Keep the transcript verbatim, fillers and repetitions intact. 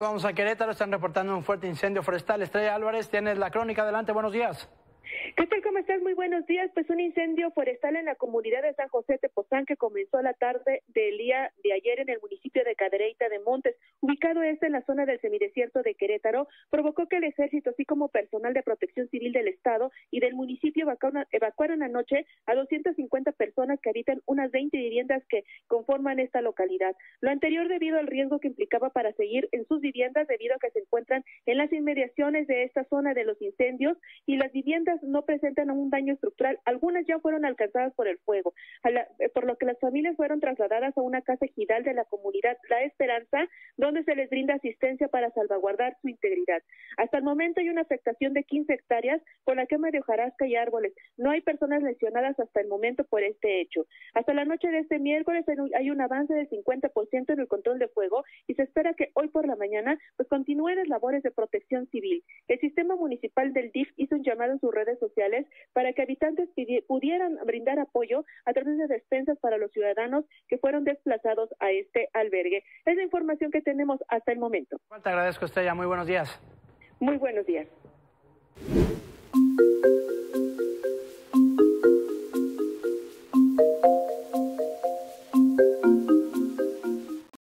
Vamos a Querétaro, están reportando un fuerte incendio forestal. Estrella Álvarez, tienes la crónica, adelante, buenos días. ¿Qué tal? ¿Cómo estás? Muy buenos días. Pues un incendio forestal en la comunidad de San José Tepozán que comenzó la tarde del día de ayer en el municipio de Cadereyta de Montes, ubicado este en la zona del semidesierto de Querétaro, provocó que el ejército, así como personal de Protección Civil del Estado y del municipio evacuaron, evacuaron anoche a doscientas cincuenta personas que habitan unas veinte viviendas que conforman esta localidad. Lo anterior debido al riesgo que implicaba para seguir en sus viviendas debido a que se encuentran en las inmediaciones de esta zona de los incendios y las viviendas no presentan un daño estructural, algunas ya fueron alcanzadas por el fuego, a la, por lo que las familias fueron trasladadas a una casa ejidal de la comunidad La Esperanza, donde se les brinda asistencia para salvaguardar su integridad. Hasta el momento hay una afectación de quince hectáreas con la quema de hojarasca y árboles. No hay personas lesionadas hasta el momento por este hecho. Hasta la noche de este miércoles hay un avance del cincuenta por ciento en el control de fuego y se espera que hoy por la mañana pues continúen las labores de Protección Civil. El sistema municipal del D I F hizo un llamado en su red sociales para que habitantes pudieran brindar apoyo a través de despensas para los ciudadanos que fueron desplazados a este albergue. Es la información que tenemos hasta el momento. Te agradezco, Estrella. Muy buenos días. Muy buenos días.